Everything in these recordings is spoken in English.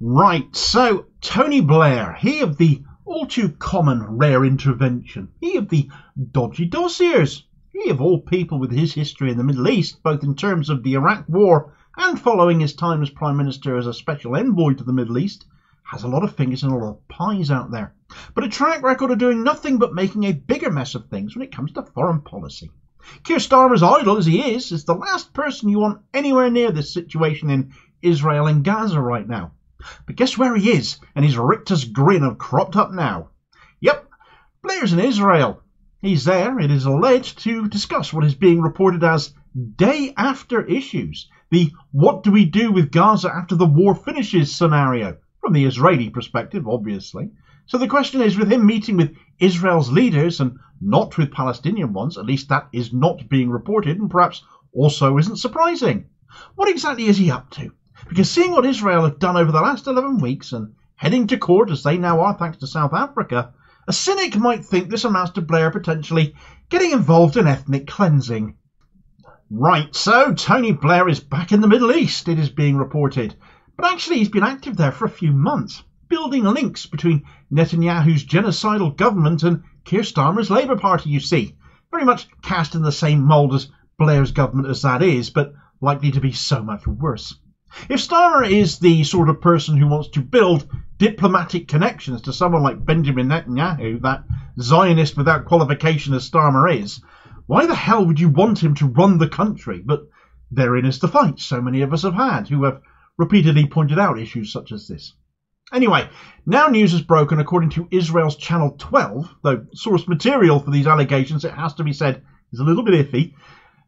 Right, so Tony Blair, he of the all too common rare intervention, he of the dodgy dossiers, he of all people with his history in the Middle East, both in terms of the Iraq War and following his time as Prime Minister as a special envoy to the Middle East, has a lot of fingers and a lot of pies out there, but a track record of doing nothing but making a bigger mess of things when it comes to foreign policy. Keir Starmer's idol, as he is the last person you want anywhere near this situation in Israel and Gaza right now. But guess where he is, and his rictus grin have cropped up now. Yep, Blair's in Israel. He's there, it is alleged, to discuss what is being reported as day after issues, the what do we do with Gaza after the war finishes scenario, from the Israeli perspective, obviously. So the question is, with him meeting with Israel's leaders and not with Palestinian ones, at least that is not being reported and perhaps also isn't surprising. What exactly is he up to? Because seeing what Israel have done over the last 11 weeks and heading to court as they now are thanks to South Africa, a cynic might think this amounts to Blair potentially getting involved in ethnic cleansing. Right, so Tony Blair is back in the Middle East, it is being reported. But actually he's been active there for a few months, building links between Netanyahu's genocidal government and Keir Starmer's Labour Party, you see. Very much cast in the same mould as Blair's government as that is, but likely to be so much worse. If Starmer is the sort of person who wants to build diplomatic connections to someone like Benjamin Netanyahu, that Zionist without qualification as Starmer is, why the hell would you want him to run the country? But therein is the fight so many of us have had, who have repeatedly pointed out issues such as this. Anyway, now news has broken according to Israel's Channel 12, though source material for these allegations, it has to be said, is a little bit iffy,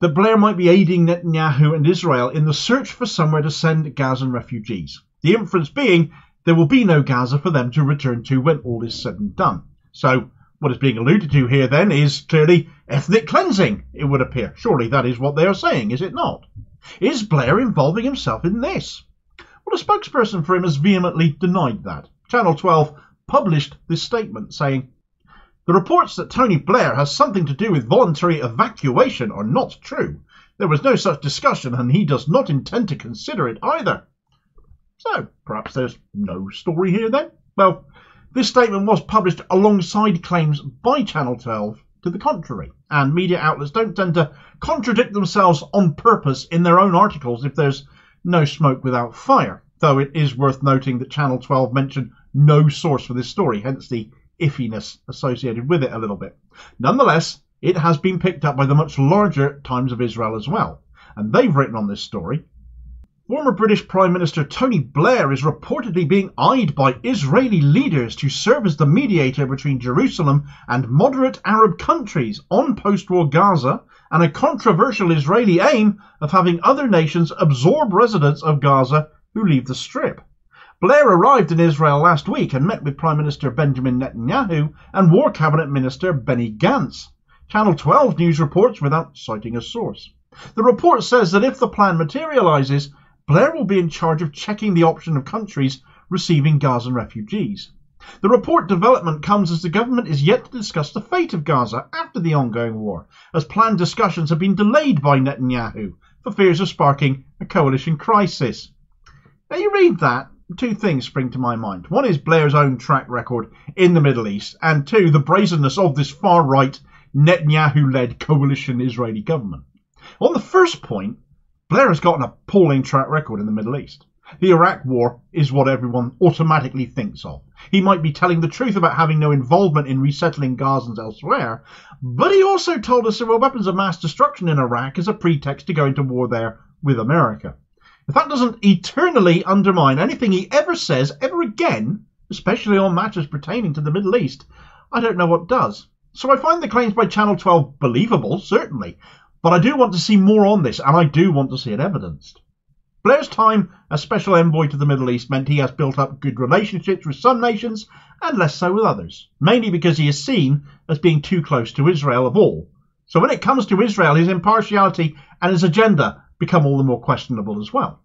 that Blair might be aiding Netanyahu and Israel in the search for somewhere to send Gazan refugees. The inference being there will be no Gaza for them to return to when all is said and done. So what is being alluded to here then is clearly ethnic cleansing, it would appear. Surely that is what they are saying, is it not? Is Blair involving himself in this? Well, a spokesperson for him has vehemently denied that. Channel 12 published this statement saying, "The reports that Tony Blair has something to do with voluntary evacuation are not true. There was no such discussion and he does not intend to consider it either." So, perhaps there's no story here then? Well, this statement was published alongside claims by Channel 12 to the contrary, and media outlets don't tend to contradict themselves on purpose in their own articles if there's no smoke without fire, though it is worth noting that Channel 12 mentioned no source for this story, hence the iffiness associated with it a little bit. Nonetheless, it has been picked up by the much larger Times of Israel as well, and they've written on this story. Former British Prime Minister Tony Blair is reportedly being eyed by Israeli leaders to serve as the mediator between Jerusalem and moderate Arab countries on post-war Gaza, and a controversial Israeli aim of having other nations absorb residents of Gaza who leave the Strip. Blair arrived in Israel last week and met with Prime Minister Benjamin Netanyahu and War Cabinet Minister Benny Gantz. Channel 12 news reports without citing a source. The report says that if the plan materialises, Blair will be in charge of checking the option of countries receiving Gazan refugees. The report development comes as the government is yet to discuss the fate of Gaza after the ongoing war, as planned discussions have been delayed by Netanyahu for fears of sparking a coalition crisis. Now you read that, two things spring to my mind. One is Blair's own track record in the Middle East, and two, the brazenness of this far-right Netanyahu-led coalition Israeli government. On the first point, Blair has got an appalling track record in the Middle East. The Iraq War is what everyone automatically thinks of. He might be telling the truth about having no involvement in resettling Gazans elsewhere, but he also told us there were weapons of mass destruction in Iraq as a pretext to go into war there with America. If that doesn't eternally undermine anything he ever says ever again, especially on matters pertaining to the Middle East, I don't know what does. So I find the claims by Channel 12 believable, certainly, but I do want to see more on this, and I do want to see it evidenced. Blair's time as Special Envoy to the Middle East meant he has built up good relationships with some nations, and less so with others, mainly because he is seen as being too close to Israel of all. So when it comes to Israel, his impartiality and his agenda become all the more questionable as well.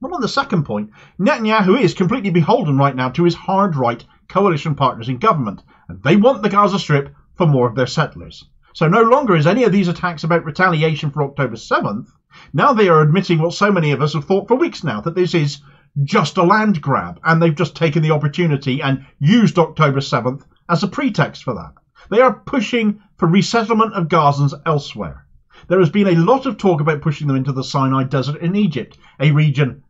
But on the second point, Netanyahu is completely beholden right now to his hard right coalition partners in government, and they want the Gaza Strip for more of their settlers. So no longer is any of these attacks about retaliation for October 7th. Now they are admitting what so many of us have thought for weeks now, that this is just a land grab, and they've just taken the opportunity and used October 7th as a pretext for that. They are pushing for resettlement of Gazans elsewhere. There has been a lot of talk about pushing them into the Sinai Desert in Egypt, a region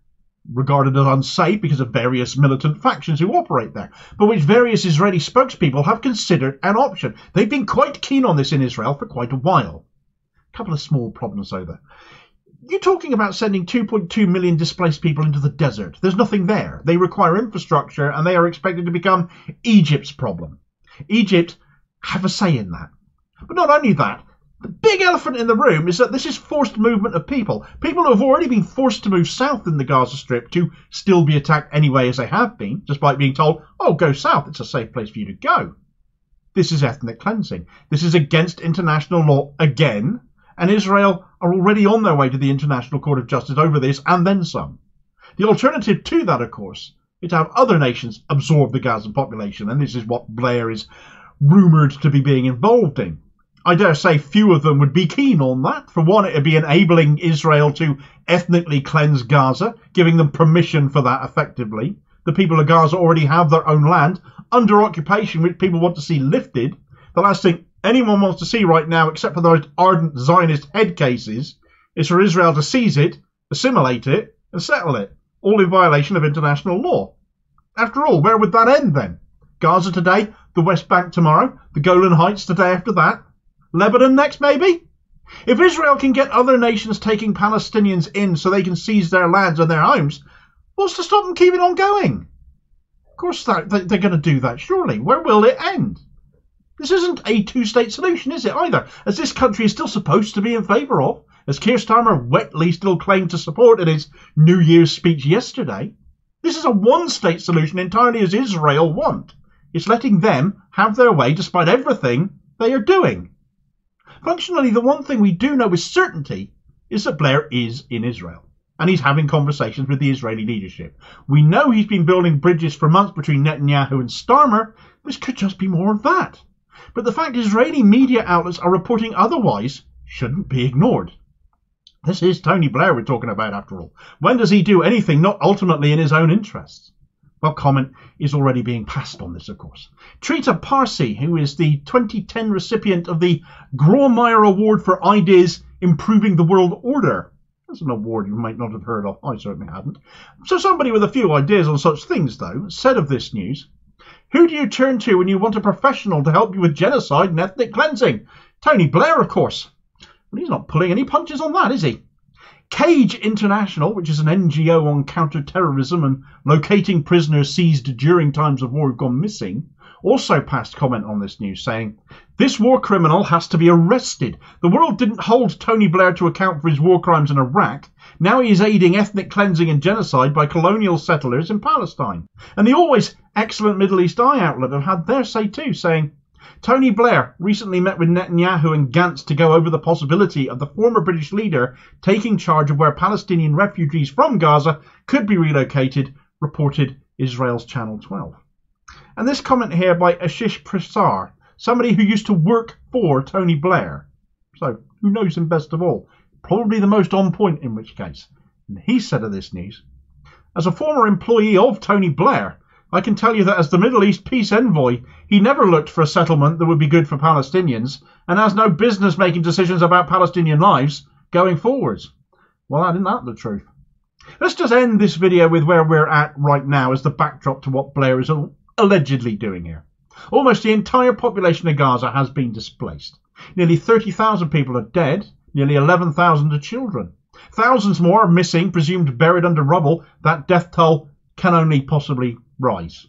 regarded as unsafe because of various militant factions who operate there, but which various Israeli spokespeople have considered an option. They've been quite keen on this in Israel for quite a while. A couple of small problems over. You're talking about sending 2.2 million displaced people into the desert. There's nothing there. They require infrastructure, and they are expected to become Egypt's problem. Egypt have a say in that. But not only that, the big elephant in the room is that this is forced movement of people. People who have already been forced to move south in the Gaza Strip to still be attacked anyway, as they have been, despite being told, oh, go south, it's a safe place for you to go. This is ethnic cleansing. This is against international law again, and Israel are already on their way to the International Court of Justice over this and then some. The alternative to that, of course, is to have other nations absorb the Gaza population, and this is what Blair is rumoured to be being involved in. I dare say few of them would be keen on that. For one, it would be enabling Israel to ethnically cleanse Gaza, giving them permission for that effectively. The people of Gaza already have their own land under occupation, which people want to see lifted. The last thing anyone wants to see right now, except for those ardent Zionist head cases, is for Israel to seize it, assimilate it, and settle it, all in violation of international law. After all, where would that end then? Gaza today, the West Bank tomorrow, the Golan Heights the day after that. Lebanon next, maybe? If Israel can get other nations taking Palestinians in so they can seize their lands and their homes, what's to stop them keeping on going? Of course they're going to do that, surely. Where will it end? This isn't a two-state solution, is it, either? As this country is still supposed to be in favour of, as Keir Starmer wetly still claimed to support in his New Year's speech yesterday, this is a one-state solution entirely as Israel want. It's letting them have their way despite everything they are doing. Functionally, the one thing we do know with certainty is that Blair is in Israel, and he's having conversations with the Israeli leadership. We know he's been building bridges for months between Netanyahu and Starmer. This could just be more of that. But the fact Israeli media outlets are reporting otherwise shouldn't be ignored. This is Tony Blair we're talking about, after all. When does he do anything not ultimately in his own interests? Well, comment is already being passed on this, of course. Trita Parsi, who is the 2010 recipient of the Grawemeyer Award for Ideas Improving the World Order. That's an award you might not have heard of. I certainly hadn't. So somebody with a few ideas on such things, though, said of this news, who do you turn to when you want a professional to help you with genocide and ethnic cleansing? Tony Blair, of course. Well, he's not pulling any punches on that, is he? Cage International, which is an NGO on counter-terrorism and locating prisoners seized during times of war who've gone missing, also passed comment on this news, saying, this war criminal has to be arrested. The world didn't hold Tony Blair to account for his war crimes in Iraq. Now he is aiding ethnic cleansing and genocide by colonial settlers in Palestine. And the always excellent Middle East Eye outlet have had their say too, saying, Tony Blair recently met with Netanyahu and Gantz to go over the possibility of the former British leader taking charge of where Palestinian refugees from Gaza could be relocated, reported Israel's Channel 12. And this comment here by Ashish Prasad, somebody who used to work for Tony Blair. So, who knows him best of all? Probably the most on point in which case. And he said of this news, as a former employee of Tony Blair, I can tell you that as the Middle East peace envoy, he never looked for a settlement that would be good for Palestinians and has no business making decisions about Palestinian lives going forwards. Well, isn't that the truth? Let's just end this video with where we're at right now as the backdrop to what Blair is allegedly doing here. Almost the entire population of Gaza has been displaced. Nearly 30,000 people are dead, nearly 11,000 are children. Thousands more are missing, presumed buried under rubble. That death toll can only possibly rise.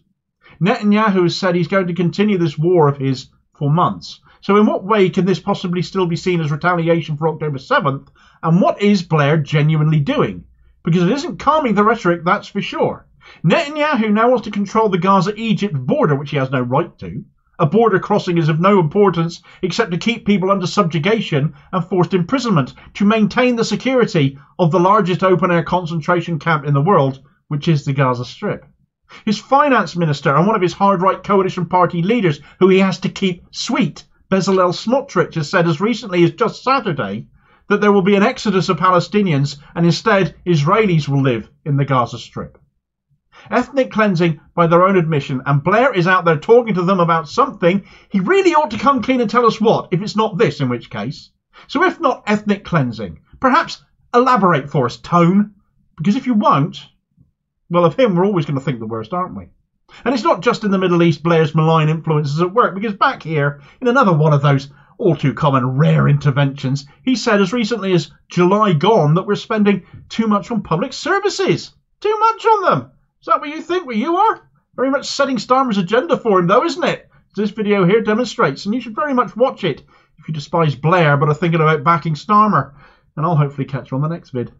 Netanyahu has said he's going to continue this war of his for months. So in what way can this possibly still be seen as retaliation for October 7th? And what is Blair genuinely doing? Because it isn't calming the rhetoric, that's for sure. Netanyahu now wants to control the Gaza-Egypt border, which he has no right to. A border crossing is of no importance except to keep people under subjugation and forced imprisonment, to maintain the security of the largest open-air concentration camp in the world, which is the Gaza Strip. His finance minister and one of his hard-right coalition party leaders, who he has to keep sweet, Bezalel Smotrich, has said as recently as just Saturday that there will be an exodus of Palestinians and instead Israelis will live in the Gaza Strip. Ethnic cleansing by their own admission, and Blair is out there talking to them about something. He really ought to come clean and tell us what, if it's not this, in which case. So if not ethnic cleansing, perhaps elaborate for us, Tone, because if you won't, well, of him we're always going to think the worst, aren't we? And it's not just in the Middle East Blair's malign influences at work, because back here, in another one of those all too common rare interventions, he said as recently as July gone that we're spending too much on public services. Too much on them. Is that what you think? What you are? Very much setting Starmer's agenda for him, though, isn't it? This video here demonstrates, and you should very much watch it if you despise Blair but are thinking about backing Starmer. And I'll hopefully catch you on the next vid.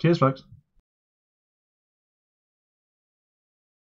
Cheers, folks.